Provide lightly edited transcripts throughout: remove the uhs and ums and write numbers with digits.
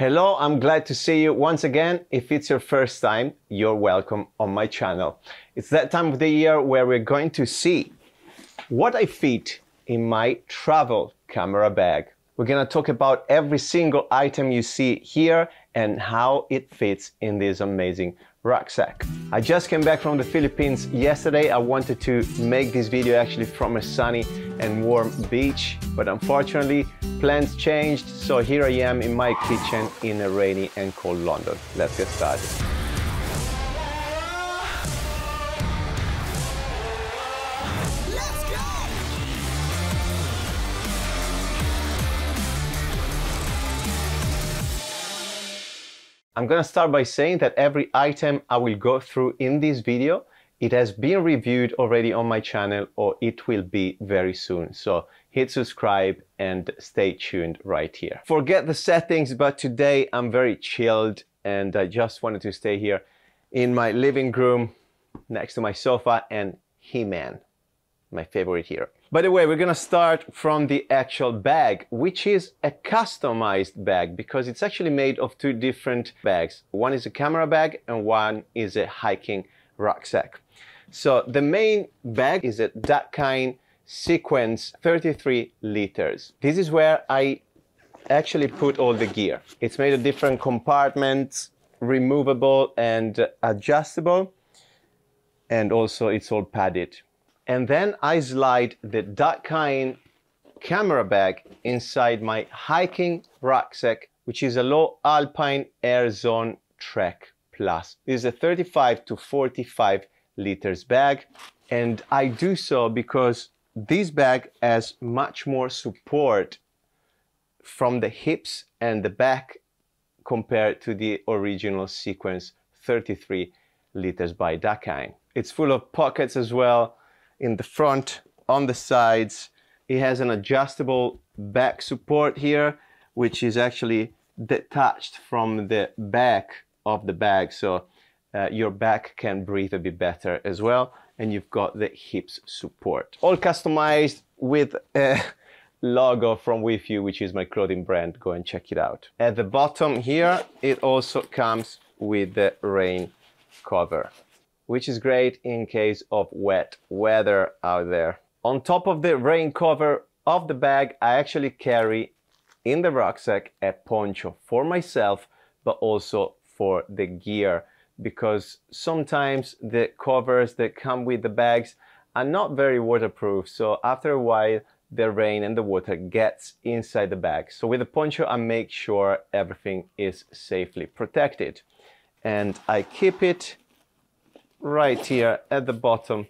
Hello, I'm glad to see you once again. If it's your first time, you're welcome on my channel. It's that time of the year where we're going to see what I fit in my travel camera bag. We're gonna talk about every single item you see here and how it fits in this amazing rucksack. I just came back from the Philippines yesterday. I wanted to make this video actually from a sunny and warm beach, but unfortunately plans changed, so here I am in my kitchen in a rainy and cold London. Let's get started. I'm gonna start by saying that every item I will go through in this video, it has been reviewed already on my channel, or it will be very soon. So hit subscribe and stay tuned right here. Forget the settings, but today I'm very chilled and I just wanted to stay here in my living room next to my sofa and He-Man, my favorite hero. By the way, we're gonna start from the actual bag, which is a customized bag because it's actually made of two different bags. One is a camera bag and one is a hiking rucksack. So the main bag is a Dakine Sequence 33 liters. This is where I actually put all the gear. It's made of different compartments, removable and adjustable, and also it's all padded. And then I slide the Dakine camera bag inside my hiking rucksack, which is a Low Alpine Air Zone Trek Plus. This is a 35 to 45 liters bag, and I do so because this bag has much more support from the hips and the back compared to the original Sequence 33 liters by Dakine. It's full of pockets as well, in the front, on the sides. It has an adjustable back support here, which is actually detached from the back of the bag, so your back can breathe a bit better as well, and you've got the hips support. All customized with a logo from WeFew, which is my clothing brand. Go and check it out. At the bottom here, it also comes with the rain cover, which is great in case of wet weather out there. On top of the rain cover of the bag, I actually carry in the rucksack a poncho for myself, but also for the gear, because sometimes the covers that come with the bags are not very waterproof. So after a while, the rain and the water gets inside the bag. So with the poncho, I make sure everything is safely protected. And I keep it right here at the bottom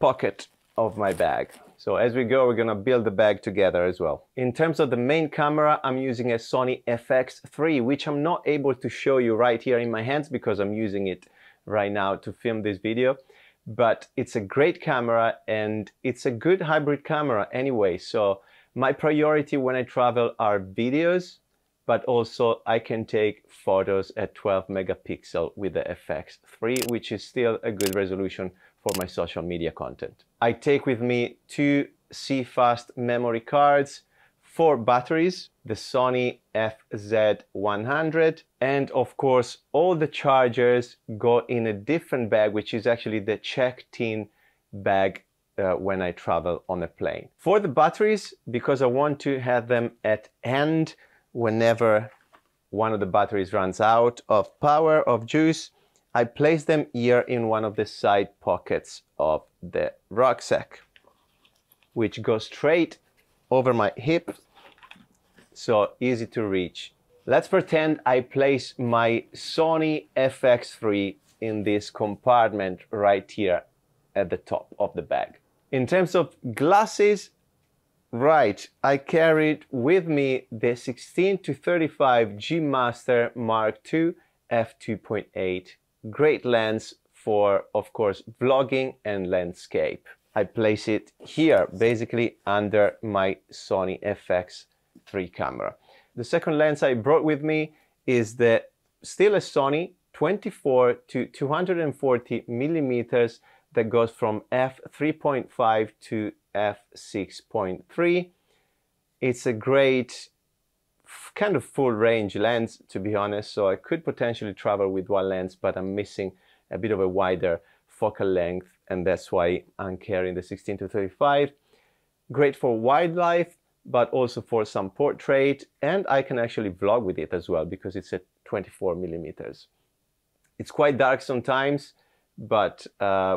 pocket of my bag. So as we go, we're gonna build the bag together as well. In terms of the main camera, I'm using a Sony FX3, which I'm not able to show you right here in my hands because I'm using it right now to film this video, but it's a great camera and it's a good hybrid camera anyway. So my priority when I travel are videos, but also I can take photos at 12 megapixel with the FX3, which is still a good resolution for my social media content. I take with me two CFast memory cards, four batteries, the Sony FZ100, and of course all the chargers go in a different bag, which is actually the checked-in bag when I travel on a plane. For the batteries, because I want to have them at hand whenever one of the batteries runs out of power, of juice, I place them here in one of the side pockets of the rucksack, which goes straight over my hip, so easy to reach. Let's pretend I place my Sony FX3 in this compartment right here at the top of the bag. In terms of glasses, right, I carried with me the 16-35 Master Mark II F2.8. Great lens for, of course, vlogging and landscape. I place it here, basically under my Sony FX3 camera. The second lens I brought with me is the still a Sony 24-240mm that goes from f3.5 to f6.3. It's a great kind of full range lens, to be honest, so I could potentially travel with one lens, but I'm missing a bit of a wider focal length, and that's why I'm carrying the 16-35. Great for wildlife, but also for some portrait, and I can actually vlog with it as well because it's at 24mm. It's quite dark sometimes, but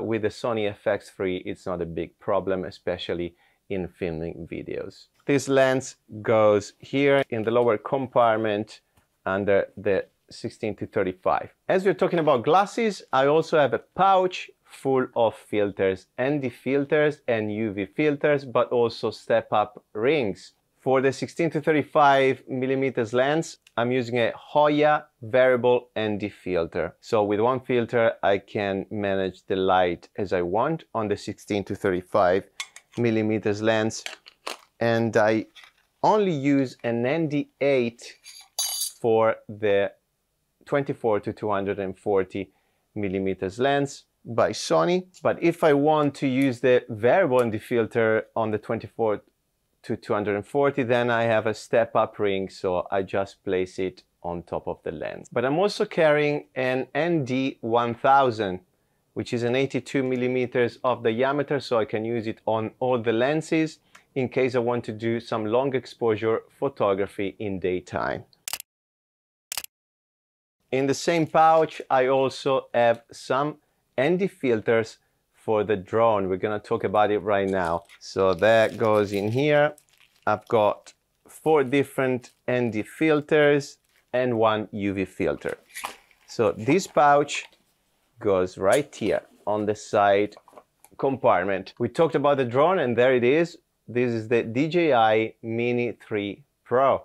with the Sony FX3 it's not a big problem, especially in filming videos. This lens goes here in the lower compartment under the 16-35. As we're talking about glasses, I also have a pouch full of filters, ND filters and UV filters, but also step-up rings. For the 16-35mm lens, I'm using a Hoya variable ND filter. So with one filter, I can manage the light as I want on the 16-35mm lens, and I only use an ND8 for the 24-240mm lens by Sony. But if I want to use the variable ND filter on the 24-240, then I have a step-up ring, so I just place it on top of the lens. But I'm also carrying an ND1000, which is an 82mm of diameter, so I can use it on all the lenses in case I want to do some long exposure photography in daytime. In the same pouch, I also have some ND filters for the drone. We're gonna talk about it right now. So that goes in here. I've got 4 different ND filters and 1 UV filter. So this pouch goes right here on the side compartment. We talked about the drone, and there it is. This is the DJI Mini 3 Pro.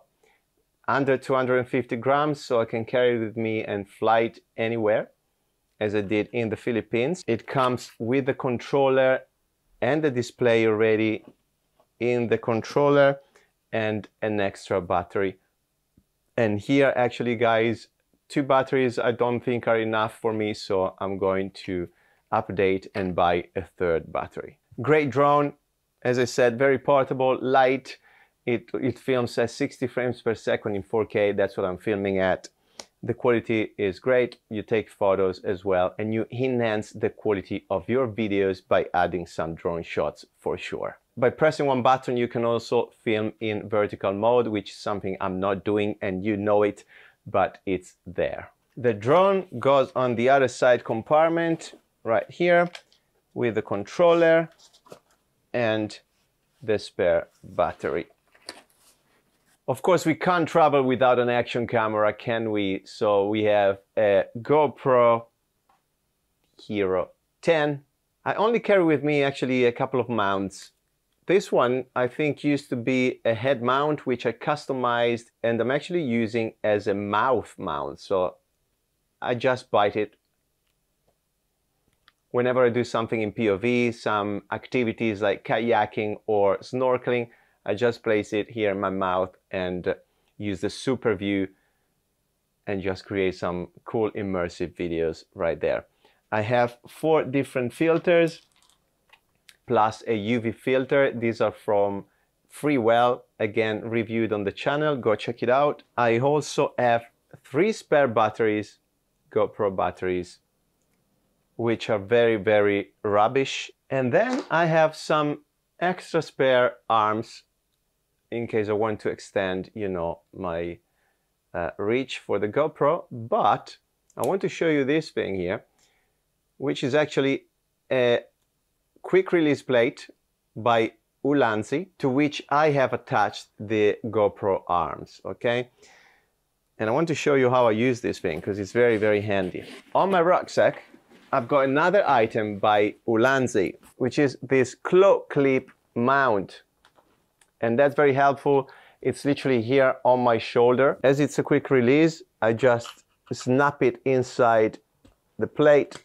Under 250 grams, so I can carry it with me and fly it anywhere, as I did in the Philippines. It comes with the controller and the display already in the controller and an extra battery. And here, actually, guys, 2 batteries I don't think are enough for me, so I'm going to update and buy a 3rd battery. Great drone, as I said, very portable, light. It films at 60 frames per second in 4K, that's what I'm filming at. The quality is great, you take photos as well, and you enhance the quality of your videos by adding some drone shots for sure. By pressing one button, you can also film in vertical mode, which is something I'm not doing, and you know it, but it's there. The drone goes on the other side compartment, right here, with the controller and the spare battery. Of course, we can't travel without an action camera, can we? So we have a GoPro Hero 10. I only carry with me actually a couple of mounts. This one I think used to be a head mount, which I customized, and I'm actually using as a mouth mount. So I just bite it whenever I do something in POV, some activities like kayaking or snorkeling. I just place it here in my mouth and use the super view and just create some cool immersive videos right there. I have 4 different filters plus a UV filter. These are from Freewell, again reviewed on the channel, go check it out. I also have 3 spare batteries, GoPro batteries, which are very rubbish. And then I have some extra spare arms in case I want to extend, you know, my reach for the GoPro. But I want to show you this thing here, which is actually a quick release plate by Ulanzi, to which I have attached the GoPro arms, okay? And I want to show you how I use this thing, because it's very handy. On my rucksack, I've got another item by Ulanzi, which is this claw clip mount. And that's very helpful. It's literally here on my shoulder. As it's a quick release, I just snap it inside the plate.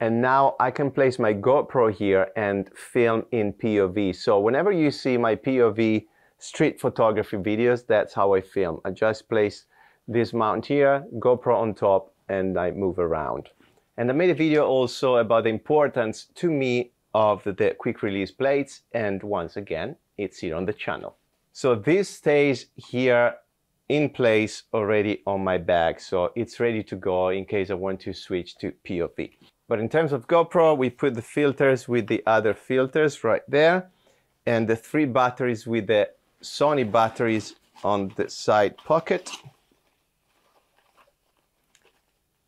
And now I can place my GoPro here and film in POV. So whenever you see my POV street photography videos, that's how I film. I just place this mount here, GoPro on top, and I move around. And I made a video also about the importance to me of the quick release plates, and once again, it's here on the channel. So this stays here in place already on my bag, so it's ready to go in case I want to switch to POV. But in terms of GoPro, we put the filters with the other filters right there, and the three batteries with the Sony batteries on the side pocket.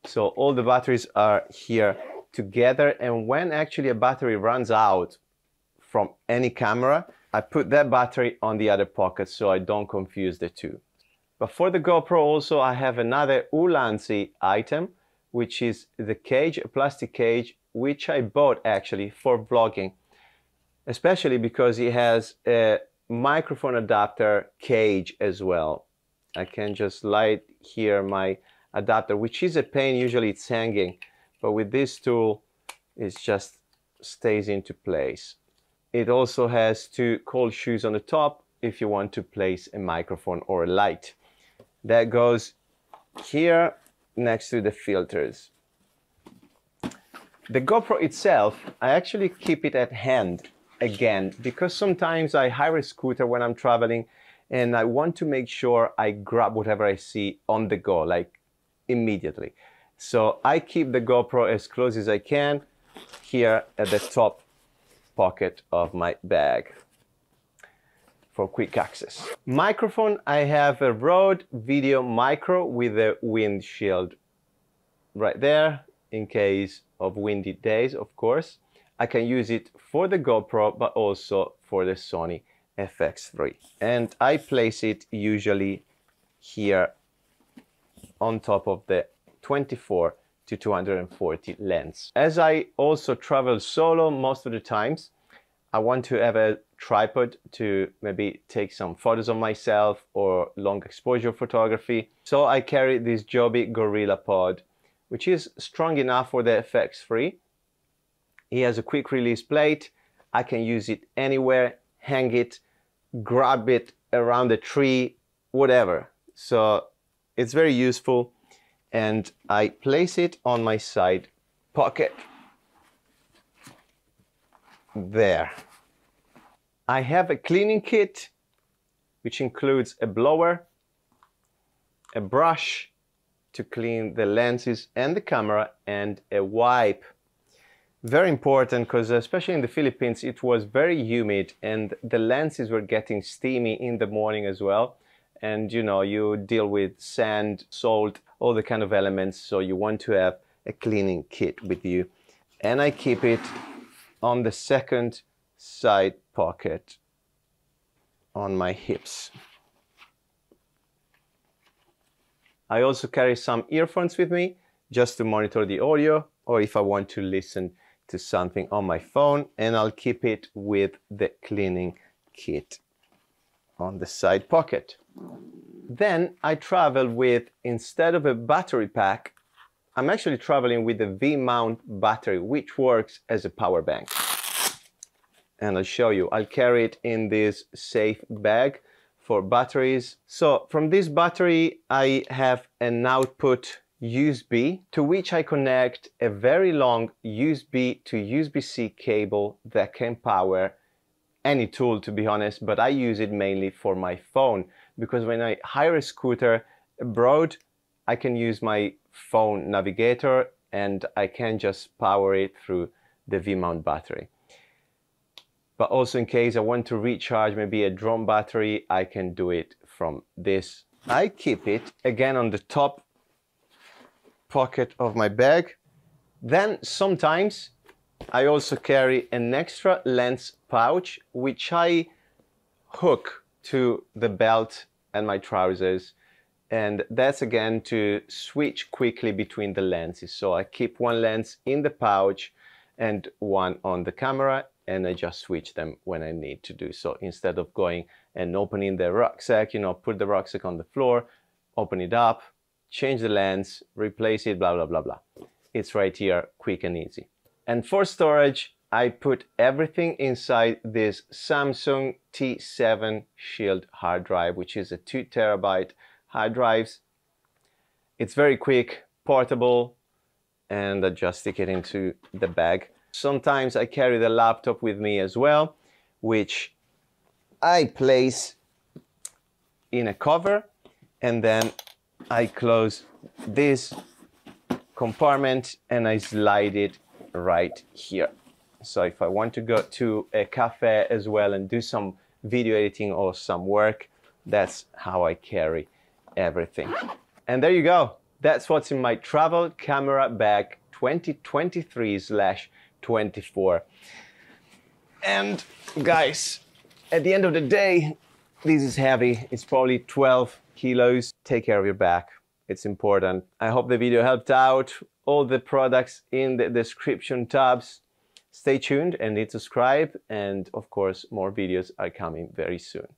So all the batteries are here together, and when actually a battery runs out from any camera, I put that battery on the other pocket so I don't confuse the two. But for the GoPro also I have another Ulanzi item, which is the cage, a plastic cage, which I bought actually for vlogging, especially because it has a microphone adapter cage as well. I can just slide here my adapter, which is a pain, usually it's hanging, but with this tool it just stays into place. It also has two cold shoes on the top if you want to place a microphone or a light. That goes here next to the filters. The GoPro itself, I actually keep it at hand again, because sometimes I hire a scooter when I'm traveling and I want to make sure I grab whatever I see on the go, like immediately. So I keep the GoPro as close as I can here at the top pocket of my bag for quick access. Microphone, I have a Rode Video Micro with a windshield right there in case of windy days, of course. I can use it for the GoPro but also for the Sony FX3, and I place it usually here on top of the 24-240 lens. As I also travel solo most of the times, I want to have a tripod to maybe take some photos of myself or long exposure photography. So I carry this Joby GorillaPod, which is strong enough for the FX3. It has a quick release plate. I can use it anywhere, hang it, grab it around a tree, whatever. So it's very useful, and I place it on my side pocket. There. I have a cleaning kit, which includes a blower, a brush to clean the lenses and the camera, and a wipe. Very important, because especially in the Philippines, it was very humid and the lenses were getting steamy in the morning as well. And you know, you deal with sand, salt, all the kind of elements, so you want to have a cleaning kit with you. And I keep it on the second side pocket on my hips. I also carry some earphones with me just to monitor the audio, or if I want to listen to something on my phone, and I'll keep it with the cleaning kit on the side pocket. Then I travel with, instead of a battery pack, I'm actually traveling with a V-mount battery, which works as a power bank. And I'll show you, I'll carry it in this safe bag for batteries. So from this battery, I have an output USB to which I connect a very long USB to USB-C cable that can power any tool, to be honest, but I use it mainly for my phone, because when I hire a scooter abroad, I can use my phone navigator and I can just power it through the V-mount battery. But also in case I want to recharge maybe a drone battery, I can do it from this. I keep it again on the top pocket of my bag. Then sometimes I also carry an extra lens pouch, which I hook to the belt and my trousers, and that's again to switch quickly between the lenses. So I keep one lens in the pouch and one on the camera, and I just switch them when I need to do so, instead of going and opening the rucksack, you know, put the rucksack on the floor, open it up, change the lens, replace it, blah, blah, blah, blah. It's right here, quick and easy. And for storage, I put everything inside this Samsung T7 Shield hard drive, which is a 2 terabyte hard drive. It's very quick, portable, and I just stick it into the bag. Sometimes I carry the laptop with me as well, which I place in a cover, and then I close this compartment and I slide it right here. So if I want to go to a cafe as well and do some video editing or some work, that's how I carry everything. And there you go. That's what's in my travel camera bag 2023/24. And guys, at the end of the day, this is heavy. It's probably 12 kilos. Take care of your back. It's important. I hope the video helped out. All the products in the description tabs. Stay tuned and hit subscribe, and of course more videos are coming very soon.